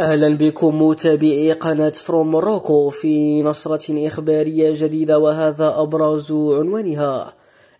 أهلا بكم متابعي قناة فروم موروكو في نشرة إخبارية جديدة، وهذا أبرز عنوانها: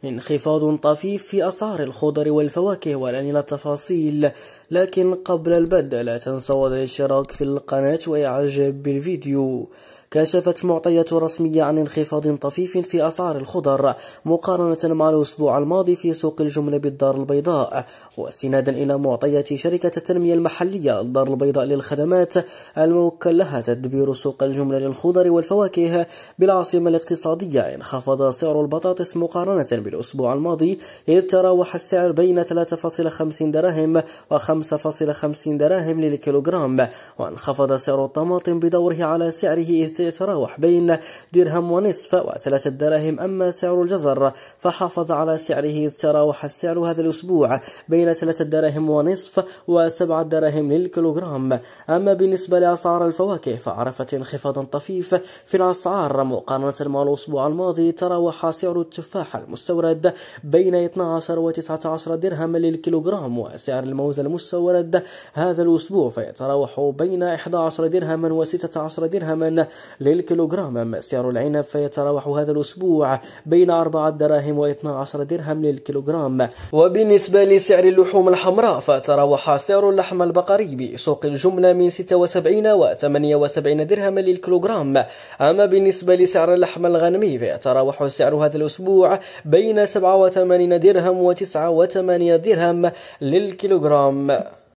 انخفاض طفيف في أسعار الخضر والفواكه. ولن إلى التفاصيل، لكن قبل البدء لا تنسوا الاشتراك في القناة وإعجاب بالفيديو. كشفت معطيات رسمية عن انخفاض طفيف في أسعار الخضر مقارنة مع الأسبوع الماضي في سوق الجملة بالدار البيضاء، واستنادا إلى معطيات شركة التنمية المحلية الدار البيضاء للخدمات الموكل لها تدبير سوق الجملة للخضر والفواكه بالعاصمة الاقتصادية، انخفض سعر البطاطس مقارنة بالأسبوع الماضي، إذ تراوح السعر بين 3.50 دراهم و 5.50 دراهم للكيلوغرام، وانخفض سعر الطماطم بدوره على سعره إذ يتراوح بين درهم ونصف و3 دراهم. أما سعر الجزر فحافظ على سعره، إذ تراوح السعر هذا الأسبوع بين 3 دراهم ونصف و7 دراهم للكيلوغرام. أما بالنسبة لأسعار الفواكه فعرفت انخفاضا طفيف في الأسعار مقارنة مع الأسبوع الماضي، تراوح سعر التفاح المستورد بين 12 و19 درهم للكيلوغرام، وسعر الموز المستورد هذا الأسبوع فيتراوح بين 11 درهما و16 درهما للكيلوغرام. أما سعر العنب فيتراوح هذا الأسبوع بين 4 دراهم و12 درهم للكيلوغرام. وبالنسبة لسعر اللحوم الحمراء فتراوح سعر اللحم البقري بسوق الجملة من 76 و78 درهم للكيلوغرام. أما بالنسبة لسعر اللحم الغنمي فيتراوح سعر هذا الأسبوع بين 87 درهم و89 درهم للكيلوغرام.